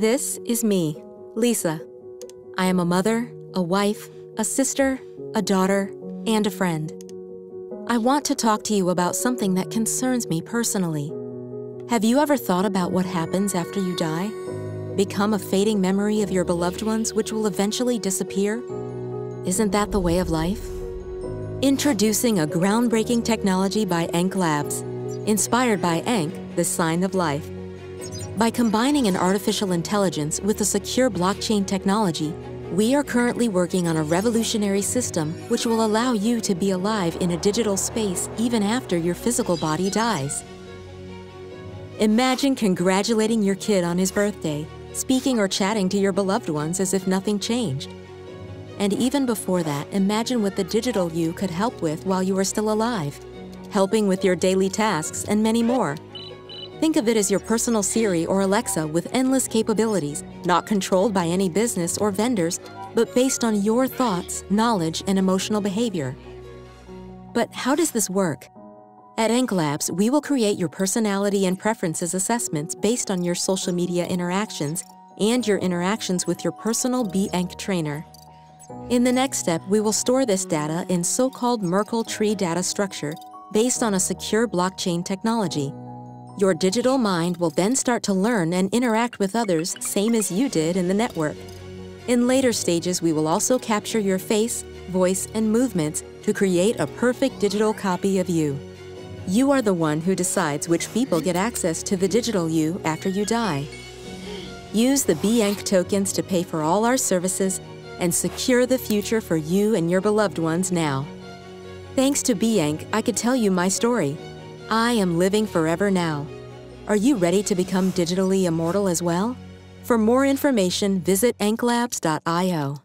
This is me, Lisa. I am a mother, a wife, a sister, a daughter, and a friend. I want to talk to you about something that concerns me personally. Have you ever thought about what happens after you die? Become a fading memory of your beloved ones, which will eventually disappear? Isn't that the way of life? Introducing a groundbreaking technology by ANKH Labs, inspired by ANKH, the sign of life. By combining an artificial intelligence with a secure blockchain technology, we are currently working on a revolutionary system which will allow you to be alive in a digital space even after your physical body dies. Imagine congratulating your kid on his birthday, speaking or chatting to your beloved ones as if nothing changed. And even before that, imagine what the digital you could help with while you are still alive, helping with your daily tasks and many more. Think of it as your personal Siri or Alexa with endless capabilities, not controlled by any business or vendors, but based on your thoughts, knowledge, and emotional behavior. But how does this work? At ANKH Labs, we will create your personality and preferences assessments based on your social media interactions and your interactions with your personal BeANKH trainer. In the next step, we will store this data in so-called Merkle tree data structure based on a secure blockchain technology. Your digital mind will then start to learn and interact with others, same as you did in the network. In later stages, we will also capture your face, voice, and movements to create a perfect digital copy of you. You are the one who decides which people get access to the digital you after you die. Use the BeANKH tokens to pay for all our services and secure the future for you and your beloved ones now. Thanks to BeANKH, I could tell you my story. I am living forever now. Are you ready to become digitally immortal as well? For more information, visit AnkhLabs.io.